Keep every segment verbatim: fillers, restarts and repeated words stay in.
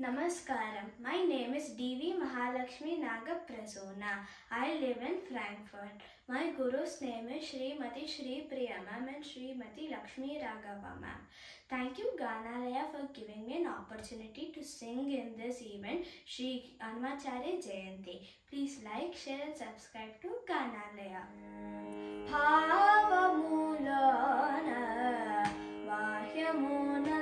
Namaskaram. My name is D V Mahalakshmi Nagaprasoona. I live in Frankfurt. My guru's name is Shri Mati Shri Priyamam and Shri Mati Lakshmi Raghavamam. Thank you Gaanaalaya for giving me an opportunity to sing in this event Shri Annamacharya Jayanti. Please like, share and subscribe to Gaanaalaya. Bhavamulana Vahyamunandono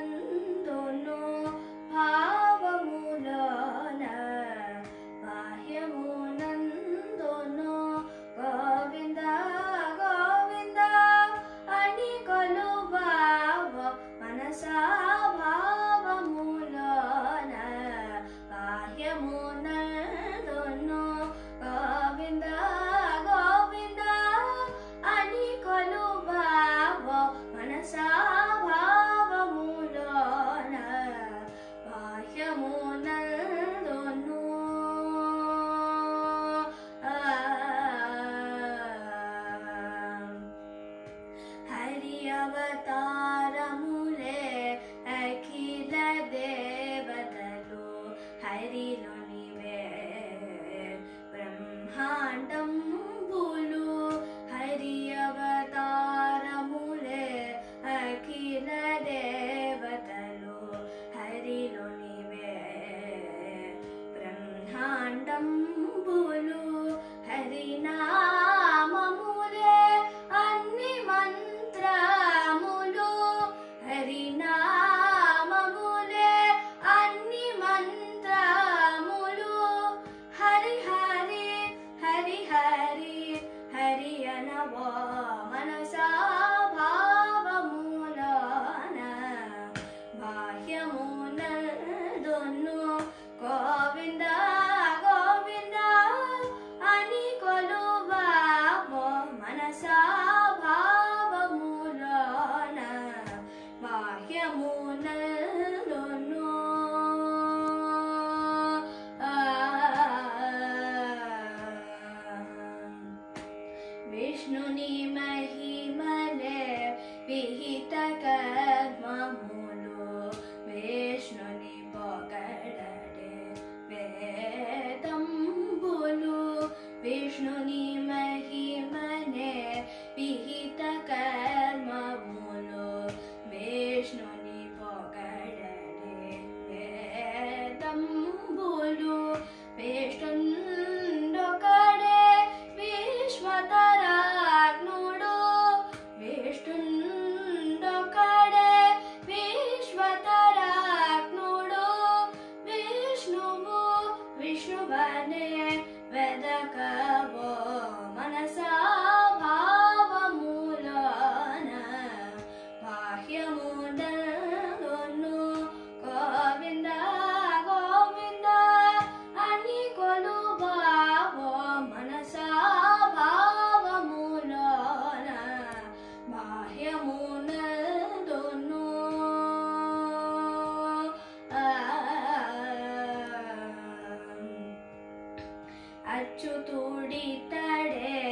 ಅಚ್ಚು ತೂಡಿತಡೆ